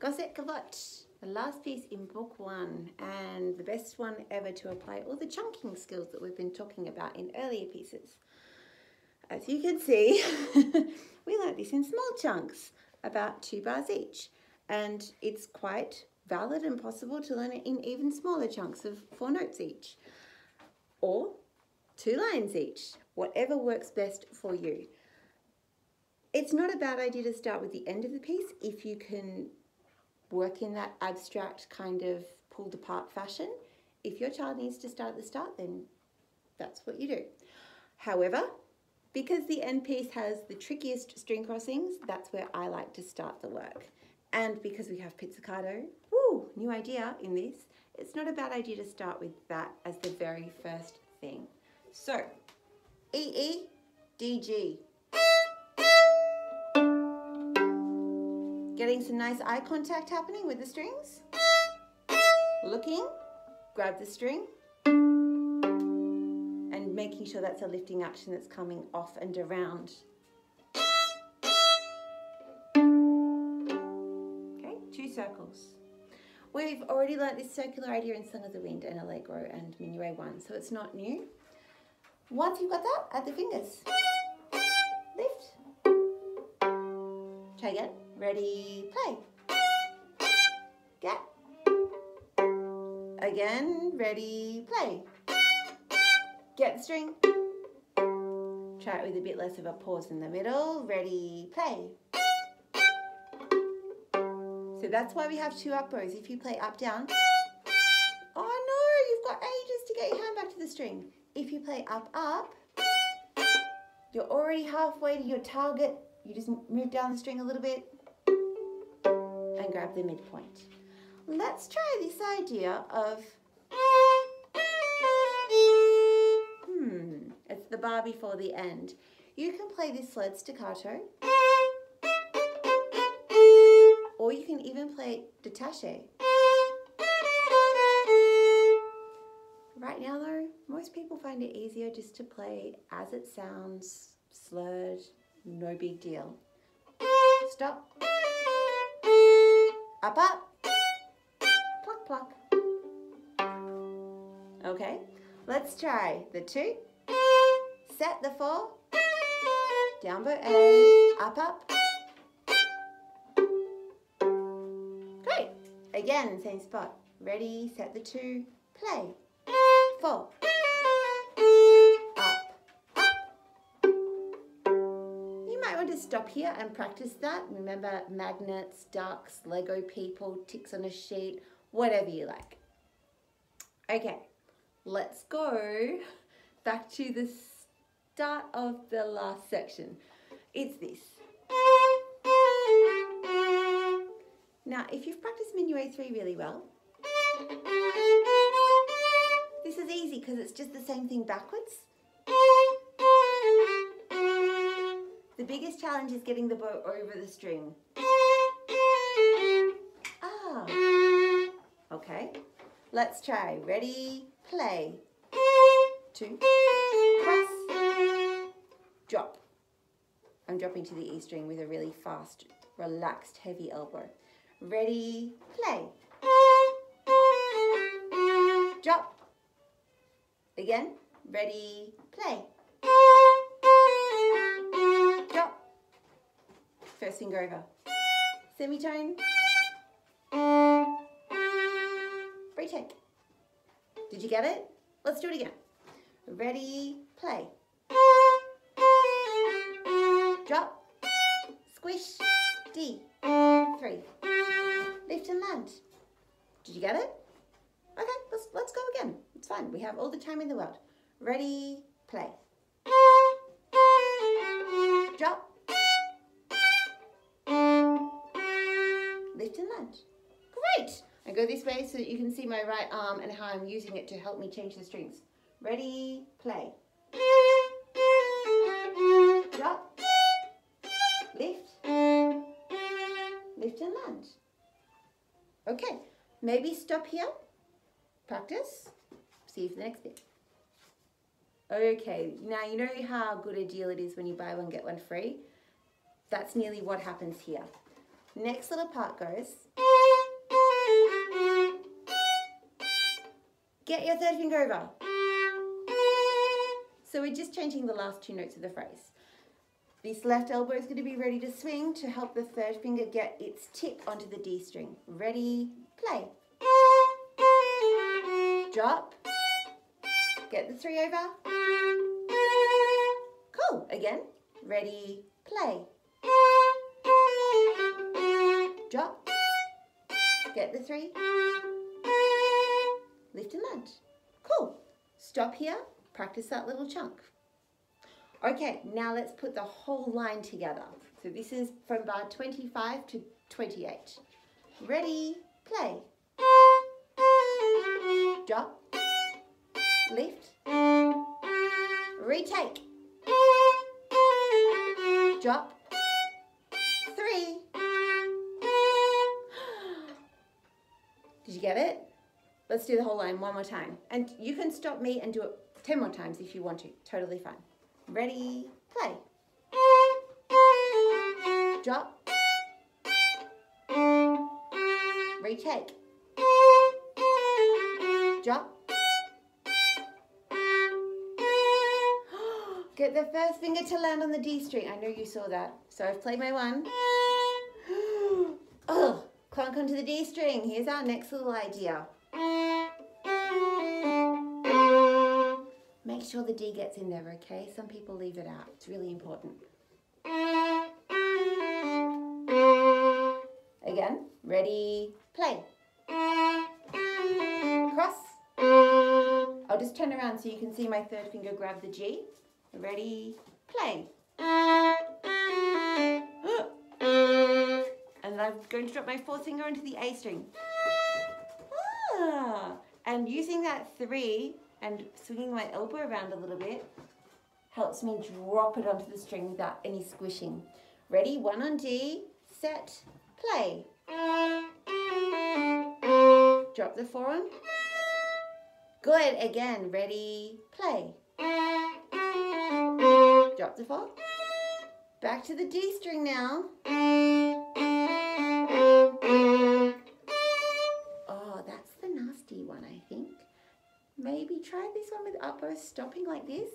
Gossec Gavotte, the last piece in book one and the best one ever to apply all the chunking skills that we've been talking about in earlier pieces. As you can see, we learnt this in small chunks, about 2 bars each, and it's quite valid and possible to learn it in even smaller chunks of 4 notes each, or 2 lines each, whatever works best for you. It's not a bad idea to start with the end of the piece if you can work in that abstract kind of pulled apart fashion. If your child needs to start at the start, then that's what you do. However, because the end piece has the trickiest string crossings, that's where I like to start the work. And because we have pizzicato, woo, new idea in this, it's not a bad idea to start with that as the very first thing. So, E, E, D, G. Getting some nice eye contact happening with the strings. Looking, grab the string, and making sure that's a lifting action that's coming off and around. Okay, 2 circles. We've already learnt this circular idea in Song of the Wind and Allegro and Minuet 1, so it's not new. Once you've got that, add the fingers. Lift. Try again. Ready, play. Get. Again, ready, play. Get the string. Try it with a bit less of a pause in the middle. Ready, play. So that's why we have 2 up bows. If you play up, down. Oh no, you've got ages to get your hand back to the string. If you play up, up, you're already halfway to your target. You just move down the string a little bit and grab the midpoint. Let's try this idea of, it's the bar before the end. You can play this slide staccato, or you can even play détaché. Right now though, most people find it easier just to play as it sounds, slurred, no big deal. Stop. Up, up. Pluck, pluck. Okay, let's try the 2, set the 4, down bow A, up, up. Great. Again, same spot. Ready, set the 2, play. 4. Up, up. You might want to stop here and practice that. Remember magnets, ducks, Lego people, ticks on a sheet, whatever you like. Okay, let's go back to the start of the last section. It's this. Now, if you've practiced Minuet 3 really well, this is easy because it's just the same thing backwards. The biggest challenge is getting the bow over the string. Ah, okay. Let's try. Ready, play. 2, press, drop. I'm dropping to the E string with a really fast, relaxed, heavy elbow. Ready, play. Drop. Again, ready, play. Drop. First finger over. Semitone. Retake. Did you get it? Let's do it again. Ready, play. Drop. Squish. D. 3. Lift and land. Did you get it? Okay, let's go again. It's fine. We have all the time in the world. Ready, play. Drop. Lift and lunge. Great. I go this way so that you can see my right arm and how I'm using it to help me change the strings. Ready, play. Drop. Lift. Lift and lunge. Okay, maybe stop here. Practice, see you for the next bit. Okay, now you know how good a deal it is when you buy one, get one free? That's nearly what happens here. Next little part goes. Get your third finger over. So we're just changing the last two notes of the phrase. This left elbow is going to be ready to swing to help the third finger get its tip onto the D string. Ready, play. Drop. Get the three over. Cool. Again. Ready, play. Drop. Get the three. Lift and lunge. Cool. Stop here. Practice that little chunk. Okay, now let's put the whole line together. So this is from bar 25 to 28. Ready, play. Drop. Lift. Retake. Drop. Three. Did you get it? Let's do the whole line one more time. And you can stop me and do it 10 more times if you want to. Totally fine. Ready, play. Drop. Retake. Drop. Get the first finger to land on the D string. I know you saw that. So I've played my one. Ugh, clunk onto the D string. Here's our next little idea. Make sure the D gets in there, okay? Some people leave it out. It's really important. Again, ready, play. Cross. I'll just turn around so you can see my third finger grab the G. Ready, play. And I'm going to drop my fourth finger onto the A string. Ah, and using that three, and swinging my elbow around a little bit helps me drop it onto the string without any squishing. Ready? One on D, set, play. Drop the four on. Good. Again, ready, play. Drop the four. Back to the D string now. Oh, that's the nasty one, I think. Maybe try this one with up bow stopping like this.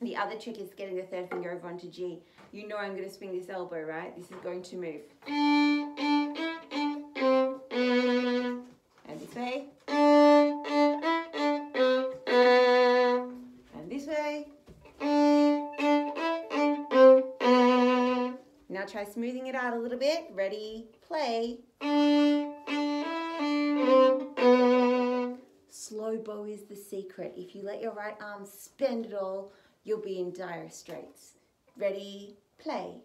The other trick is getting the third finger over onto G. You know I'm going to swing this elbow, right? This is going to move. And this way. And this way. Now try smoothing it out a little bit. Ready, play. Slow bow is the secret. If you let your right arm spend it all, you'll be in dire straits. Ready, play.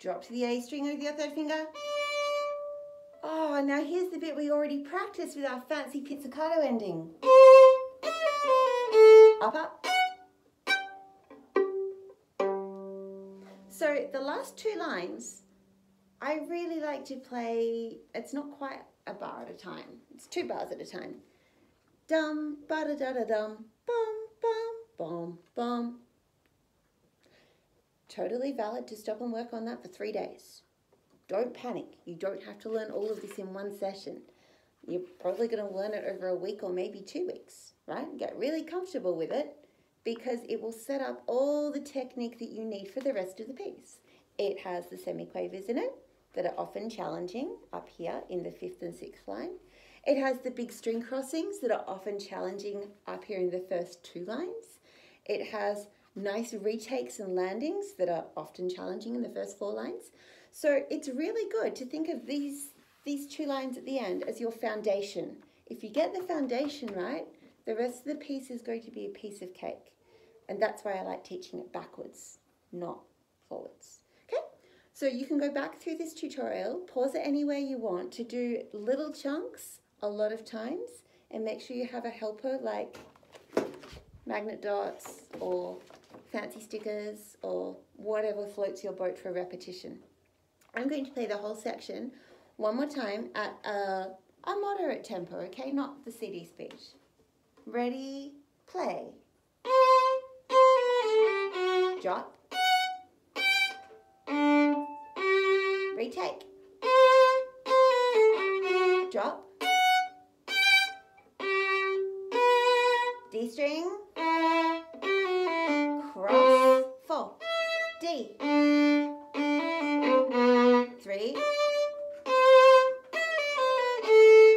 Drop to the A string with your third finger. Oh, now here's the bit we already practiced with our fancy pizzicato ending. Up, up. So the last two lines, I really like to play, it's not quite a bar at a time, it's two bars at a time. Dum, ba da da da dum, bum, bum, bum, bum. Totally valid to stop and work on that for 3 days. Don't panic, you don't have to learn all of this in one session. You're probably going to learn it over a week or maybe 2 weeks, right? Get really comfortable with it, because it will set up all the technique that you need for the rest of the piece. It has the semiquavers in it that are often challenging up here in the fifth and sixth line. It has the big string crossings that are often challenging up here in the first two lines. It has nice retakes and landings that are often challenging in the first four lines. So it's really good to think of these two lines at the end as your foundation. If you get the foundation right, the rest of the piece is going to be a piece of cake. And that's why I like teaching it backwards, not forwards. Okay, so you can go back through this tutorial, pause it anywhere you want to do little chunks a lot of times, and make sure you have a helper like magnet dots or fancy stickers or whatever floats your boat for repetition. I'm going to play the whole section one more time at a moderate tempo, okay, not the CD speed. Ready, play. Drop. I drop, D string, cross, 4, D, 3,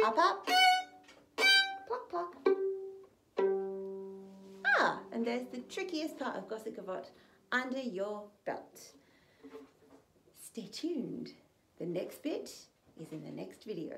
up, up, pluck, pluck. Ah, and there's the trickiest part of Gossec Gavotte under your belt. Stay tuned. The next bit is in the next video.